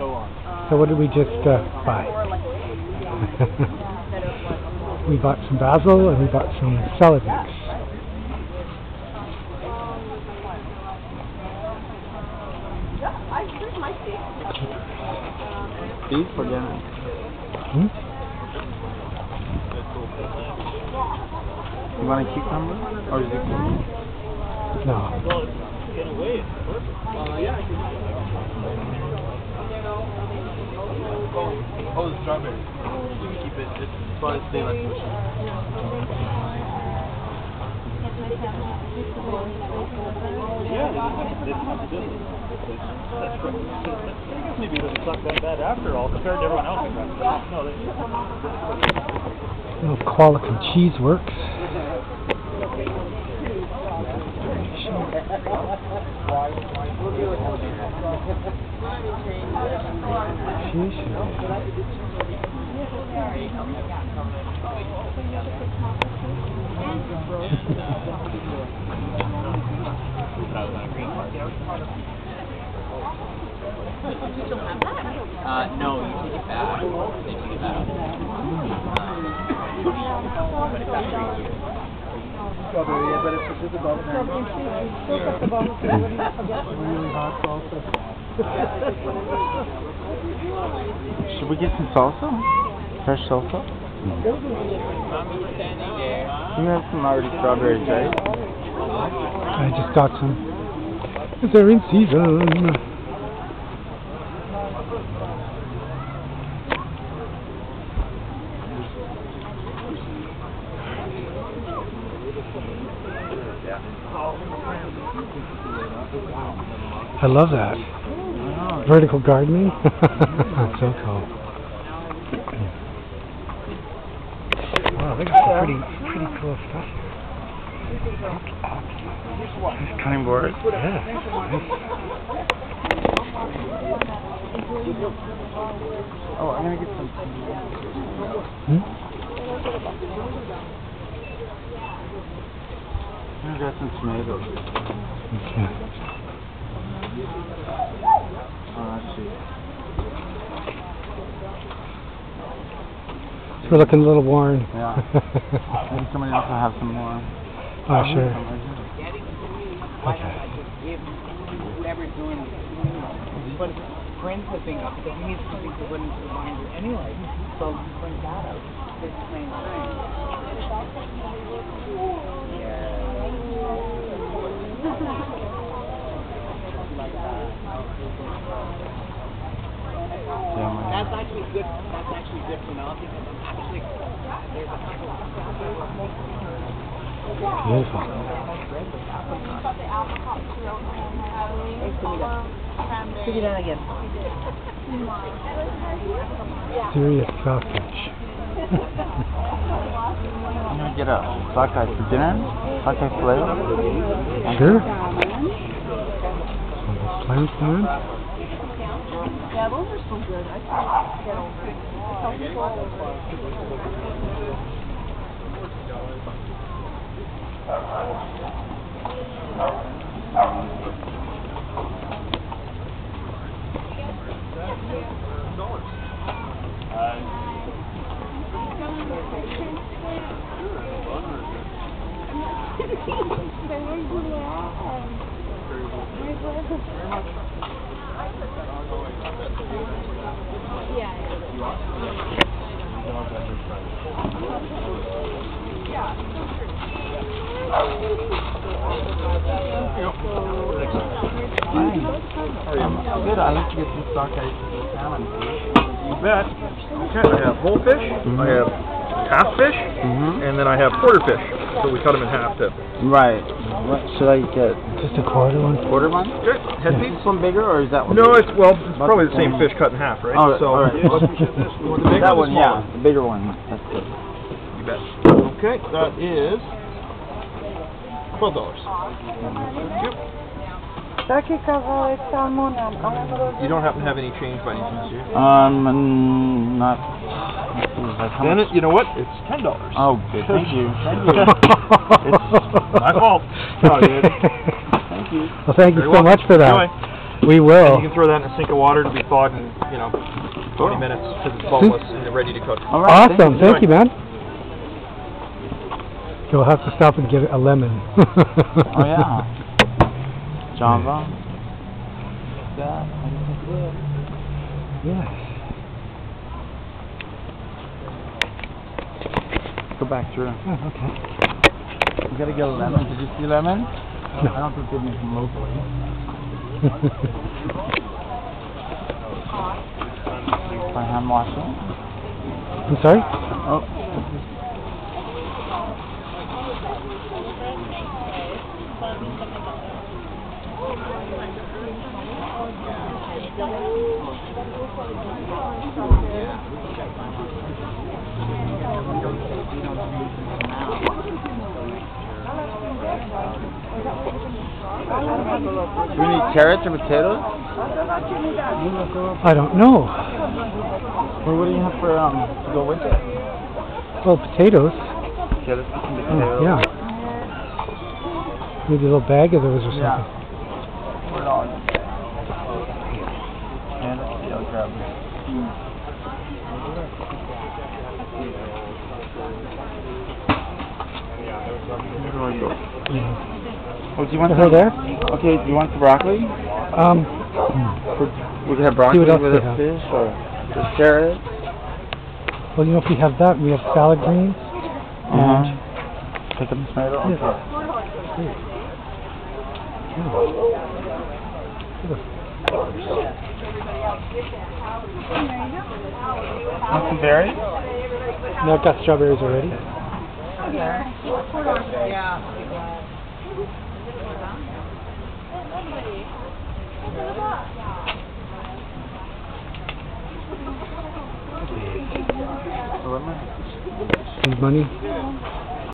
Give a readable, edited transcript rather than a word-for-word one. So what did we just buy? We bought some basil and we bought some salad mix. These for dinner. You want a cucumber? Or zucchini? No. Get away. Oh, the strawberry. You can keep it. It's fun to stay like this. Yeah, maybe it doesn't suck that bad after all compared to everyone else. No, little Qualicum cheese works. No, you take it back. They take it back. But it's actually strawberry, yeah, but it's just about there. Really hot salsa. Should we get some salsa? Fresh salsa? You have some already strawberries, right? I just got some. They're in season. I love that. Vertical gardening? That's so cool. Wow, they got some pretty cool stuff here. Cutting boards? Yeah. Oh, I'm going to get some. I got some tomatoes. Okay. We're looking a little worn. Yeah. Maybe somebody else will have some more. Oh, sure. Okay. Whoever's doing it. But print the thing up, so we need something to put into the mind anyway. So print that out. This plain thing. Yeah. That's actually good phenomenon. Actually, there's a couple of beautiful. Put it down again. Serious cockfish. I'm going to get a sockeye for dinner. Sockeye filet. Sure. Yeah, those are so good. I can't get over it. Good, I like to get some sockeye salmon. You bet. Okay, I have whole fish, I have half fish, and then I have quarter fish. So we cut them in half then. Right. What should I get? Just a quarter one? Quarter one? Good. Has this one bigger or is that one? No, it's probably the same fish cut in half, right? Oh, so right. That one, yeah. The bigger one. That's good. You bet. Okay, that is $12. Yep. You don't happen to have any change by any chance, do you? Not. Then it, you know what? It's $10. Oh, good. Thank you. It's my fault. Sorry, dude. Thank you. Well, thank you so much for that. Enjoy. We will. And you can throw that in a sink of water to be thawed in, you know, 20 minutes because it's boneless and ready to cook. All right, awesome. Thank you, man. You'll have to stop and get a lemon. Oh, yeah. Java. Like that. Yes. Go back through. Oh, okay. You gotta get a lemon. Did you see lemon? No. I don't think they make them locally. By hand washing. I'm sorry? Oh. Do we need carrots or potatoes? I don't know. Well, what do you have for to go with it? Well, potatoes. Yeah, let's get some potatoes. Yeah. Maybe a little bag of those or something. Yeah. And let's see, I'll grab this. Oh, do you want some? There? Okay, do you want some broccoli? We can have broccoli with a fish or with carrots. Well, you know, if we have that, we have salad greens. And take them tomato on top. Want some berries? No, I've got strawberries already. Need money?